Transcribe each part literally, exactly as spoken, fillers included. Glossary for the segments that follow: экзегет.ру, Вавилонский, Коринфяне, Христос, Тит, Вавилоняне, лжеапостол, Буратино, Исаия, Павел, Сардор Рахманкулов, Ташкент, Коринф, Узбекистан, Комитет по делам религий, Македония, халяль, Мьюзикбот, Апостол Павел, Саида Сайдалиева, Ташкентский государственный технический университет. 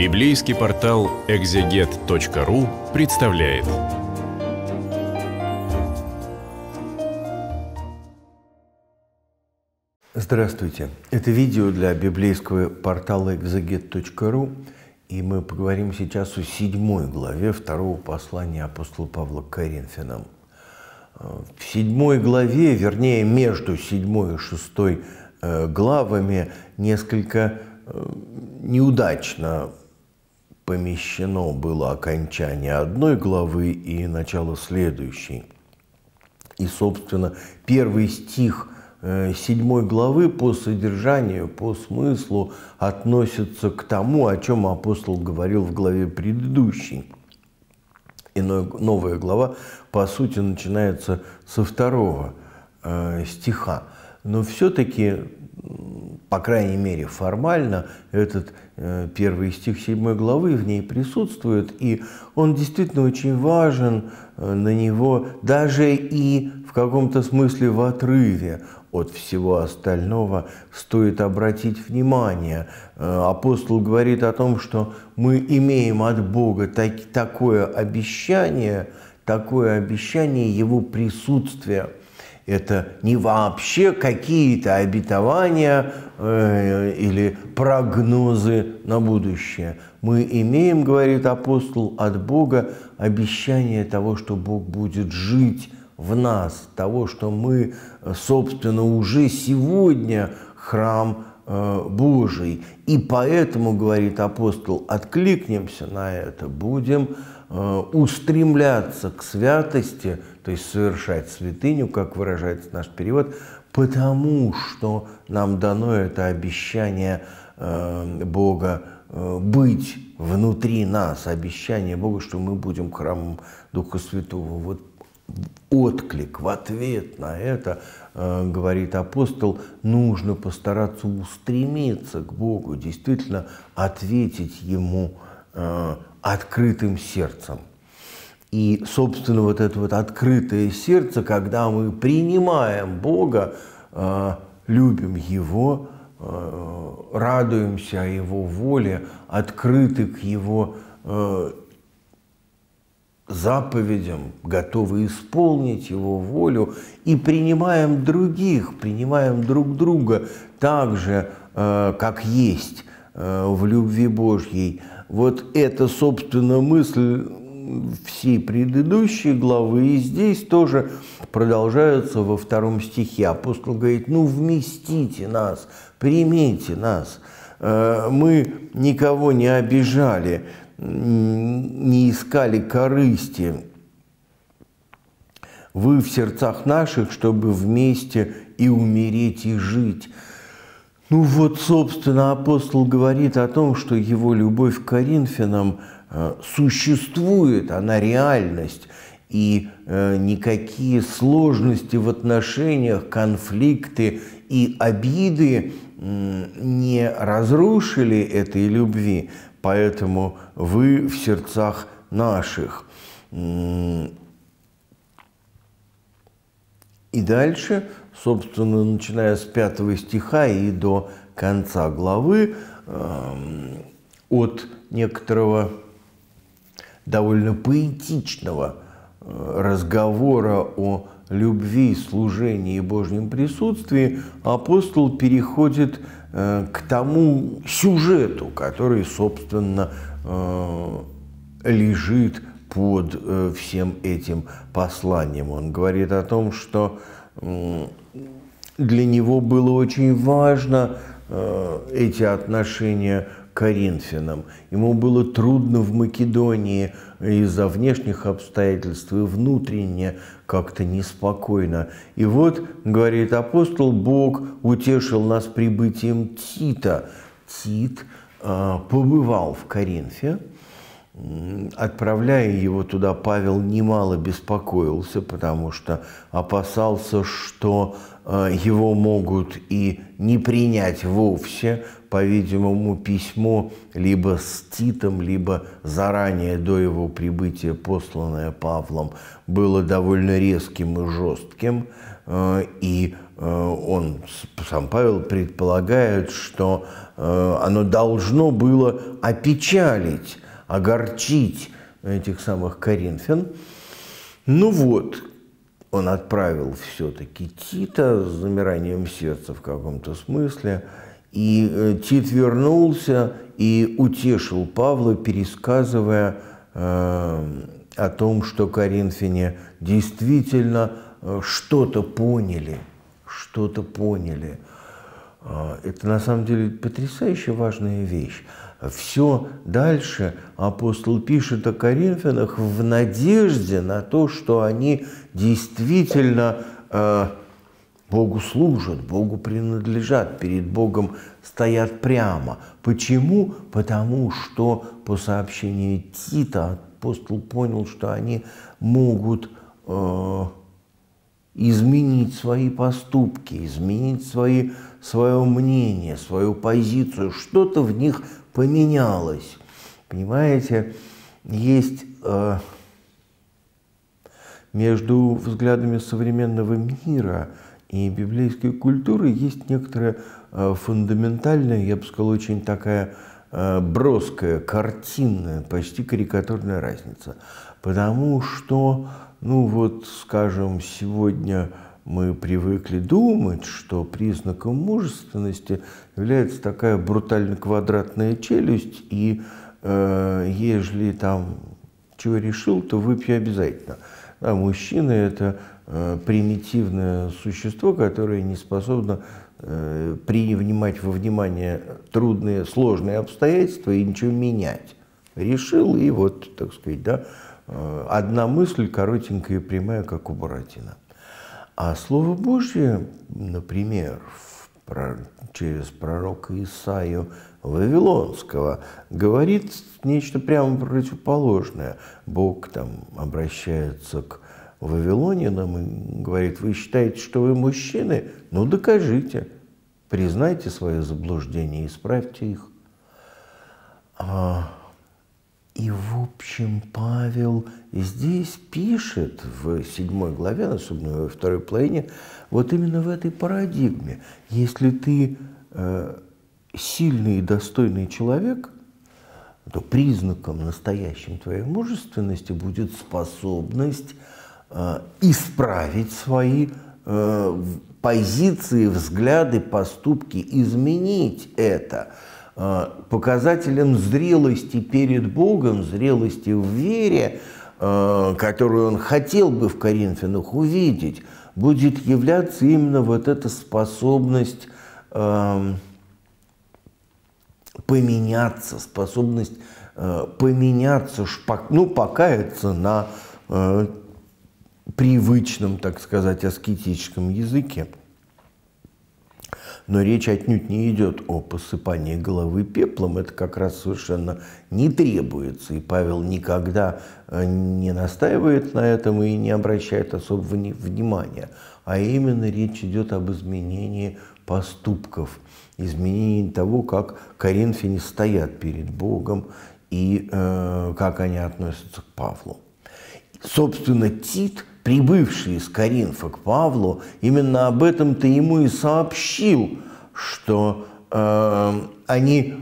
Библейский портал экзегет точка ру представляет. Здравствуйте! Это видео для библейского портала экзегет точка ру, и мы поговорим сейчас о седьмой главе второго послания апостола Павла к Коринфянам. В седьмой главе, вернее, между седьмой и шестой главами несколько неудачно помещено было окончание одной главы и начало следующей. И, собственно, первый стих седьмой главы по содержанию, по смыслу относится к тому, о чем апостол говорил в главе предыдущей. И новая глава, по сути, начинается со второго стиха. Но все-таки, по крайней мере, формально этот первый стих седьмой главы в ней присутствует, и он действительно очень важен, на него даже и в каком-то смысле в отрыве от всего остального стоит обратить внимание. Апостол говорит о том, что мы имеем от Бога так, такое обещание, такое обещание Его присутствия. Это не вообще какие-то обетования э, или прогнозы на будущее. Мы имеем, говорит апостол, от Бога обещание того, что Бог будет жить в нас, того, что мы, собственно, уже сегодня храм э, Божий. И поэтому, говорит апостол, откликнемся на это, будем э, устремляться к святости, то есть совершать святыню, как выражается наш перевод, потому что нам дано это обещание э, Бога э, быть внутри нас, обещание Бога, что мы будем храмом Духа Святого. Вот отклик, в ответ на это, э, говорит апостол, нужно постараться устремиться к Богу, действительно ответить Ему э, открытым сердцем. И, собственно, вот это вот открытое сердце, когда мы принимаем Бога, э, любим Его, э, радуемся Его воле, открыты к Его э, заповедям, готовы исполнить Его волю, и принимаем других, принимаем друг друга так же, э, как есть э, в любви Божьей. Вот эта, собственно, мысль всей предыдущей главы и здесь тоже продолжаются во втором стихе. Апостол говорит: ну вместите нас, примите нас. Мы никого не обижали, не искали корысти. Вы в сердцах наших, чтобы вместе и умереть, и жить. Ну вот, собственно, апостол говорит о том, что его любовь к Коринфянам существует, она реальность, и э, никакие сложности в отношениях, конфликты и обиды э, не разрушили этой любви, поэтому вы в сердцах наших. И дальше, собственно, начиная с пятого стиха и до конца главы, э, от некоторого довольно поэтичного разговора о любви, служении и Божьем присутствии, апостол переходит к тому сюжету, который, собственно, лежит под всем этим посланием. Он говорит о том, что для него было очень важно эти отношения Коринфянам. Ему было трудно в Македонии из-за внешних обстоятельств, и внутренне как-то неспокойно. И вот, говорит апостол, Бог утешил нас прибытием Тита. Тит э, побывал в Коринфе. Отправляя его туда, Павел немало беспокоился, потому что опасался, что э, его могут и не принять вовсе. По-видимому, письмо либо с Титом, либо заранее до его прибытия, посланное Павлом, было довольно резким и жестким, э, и он, сам Павел, предполагает, что оно должно было опечалить, огорчить этих самых коринфян. Ну вот, он отправил все-таки Тита с замиранием сердца в каком-то смысле, и Тит вернулся и утешил Павла, пересказывая э, о том, что коринфяне действительно что-то поняли, что-то поняли. Это на самом деле потрясающе важная вещь. Все дальше апостол пишет о коринфянах в надежде на то, что они действительно э, Богу служат, Богу принадлежат, перед Богом стоят прямо. Почему? Потому что по сообщению Тита апостол понял, что они могут э, изменить свои поступки, изменить свои, свое мнение, свою позицию. Что-то в них поменялось. Понимаете, есть э, между взглядами современного мира и библейской культуры есть некоторая э, фундаментальная, я бы сказал, очень такая э, броская, картинная, почти карикатурная разница. Потому что, ну вот, скажем, сегодня мы привыкли думать, что признаком мужественности является такая брутально-квадратная челюсть, и э, ежели там чего решил, то выпью обязательно. А мужчина – это э, примитивное существо, которое не способно э, принимать во внимание трудные, сложные обстоятельства и ничего менять. Решил, и вот, так сказать, да, одна мысль, коротенькая и прямая, как у Буратино. А Слово Божье, например, в, через пророка Исаию Вавилонского, говорит нечто прямо противоположное. Бог там обращается к вавилонянам и говорит: вы считаете, что вы мужчины? Ну докажите, признайте свои заблуждения, исправьте их. И, в общем, Павел здесь пишет в седьмой главе, особенно во второй половине, вот именно в этой парадигме. Если ты э, сильный и достойный человек, то признаком настоящей твоей мужественности будет способность э, исправить свои э, позиции, взгляды, поступки, изменить это. Показателем зрелости перед Богом, зрелости в вере, которую он хотел бы в коринфянах увидеть, будет являться именно вот эта способность поменяться, способность поменяться, ну, покаяться на привычном, так сказать, аскетическом языке. Но речь отнюдь не идет о посыпании головы пеплом, это как раз совершенно не требуется. И Павел никогда не настаивает на этом и не обращает особого внимания. А именно речь идет об изменении поступков, изменении того, как коринфяне стоят перед Богом и э, как они относятся к Павлу. Собственно, Тит, прибывший из Коринфа к Павлу, именно об этом-то ему и сообщил, что э, они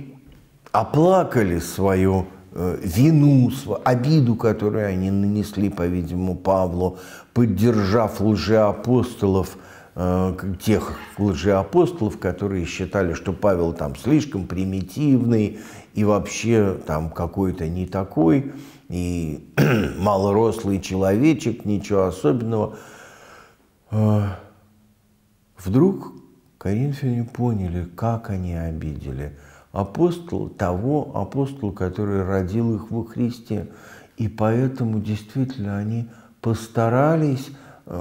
оплакали свою э, вину, свою обиду, которую они нанесли, по-видимому, Павлу, поддержав лжеапостолов, э, тех лжеапостолов, которые считали, что Павел там слишком примитивный и вообще там какой-то не такой, и малорослый человечек, ничего особенного. Вдруг коринфяне поняли, как они обидели апостола, того апостола, который родил их во Христе. И поэтому действительно они постарались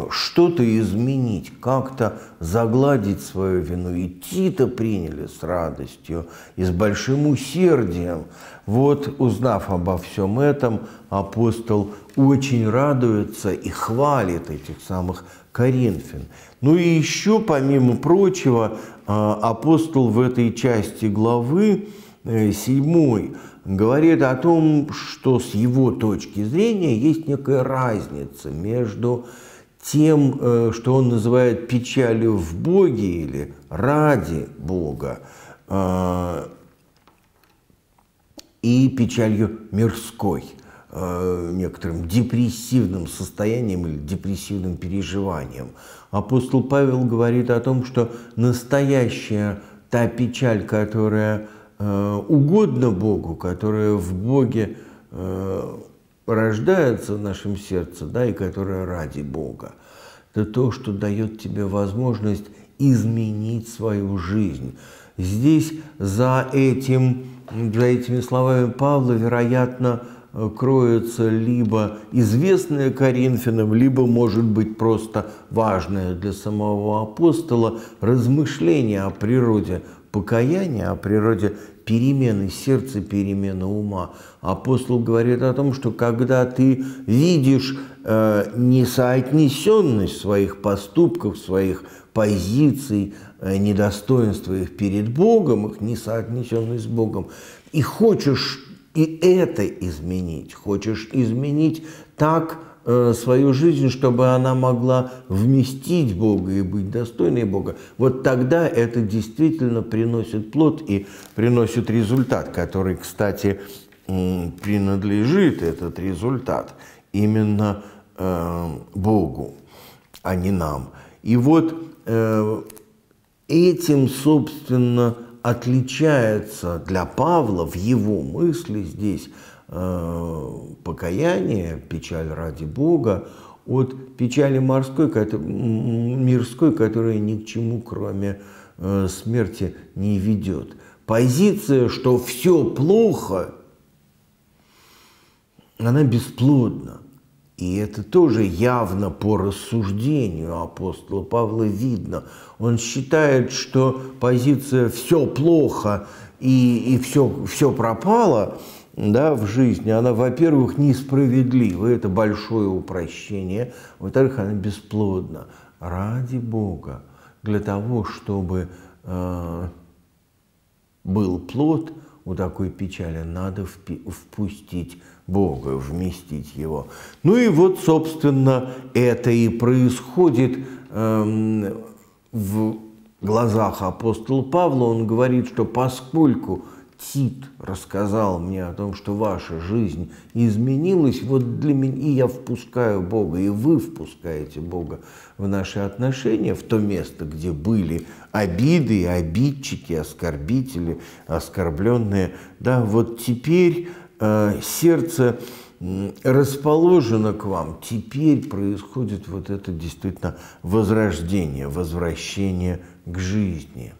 что-то изменить, как-то загладить свою вину. И Тита приняли с радостью и с большим усердием. Вот, узнав обо всем этом, апостол очень радуется и хвалит этих самых коринфян. Ну и еще, помимо прочего, апостол в этой части главы седьмой говорит о том, что с его точки зрения есть некая разница между тем, что он называет печалью в Боге или ради Бога, и печалью мирской, некоторым депрессивным состоянием или депрессивным переживанием. Апостол Павел говорит о том, что настоящая та печаль, которая угодна Богу, которая в Боге рождается в нашем сердце, да, и которая ради Бога, это то, что дает тебе возможность изменить свою жизнь. Здесь за этим, за этими словами Павла, вероятно, кроется либо известное Коринфянам, либо, может быть, просто важное для самого апостола размышление о природе покаяния, о природе перемены сердца, перемены ума. Апостол говорит о том, что когда ты видишь э, несоотнесенность своих поступков, своих позиций, э, недостоинства их перед Богом, их несоотнесенность с Богом, и хочешь и это изменить, хочешь изменить так э, свою жизнь, чтобы она могла вместить Бога и быть достойной Бога, вот тогда это действительно приносит плод и приносит результат, который, кстати, принадлежит этот результат именно э, Богу, а не нам. И вот э, этим, собственно, отличается для Павла в его мысли здесь э, покаяние, печаль ради Бога, от печали морской, ко- мирской, которая ни к чему, кроме э, смерти, не ведет. Позиция, что все плохо, она бесплодна. И это тоже явно по рассуждению апостола Павла видно. Он считает, что позиция «все плохо» и, и все, «все пропало», да, в жизни, она, во-первых, несправедлива, это большое упрощение, во-вторых, она бесплодна. Ради Бога, для того, чтобы э, был плод у такой печали, надо впустить Бога, вместить его. Ну и вот, собственно, это и происходит эм, в глазах апостола Павла. Он говорит, что поскольку Тит рассказал мне о том, что ваша жизнь изменилась, вот для меня, и я впускаю Бога, и вы впускаете Бога в наши отношения, в то место, где были обиды, обидчики, оскорбители, оскорбленные, да, вот теперь сердце расположено к вам, теперь происходит вот это действительно возрождение, возвращение к жизни.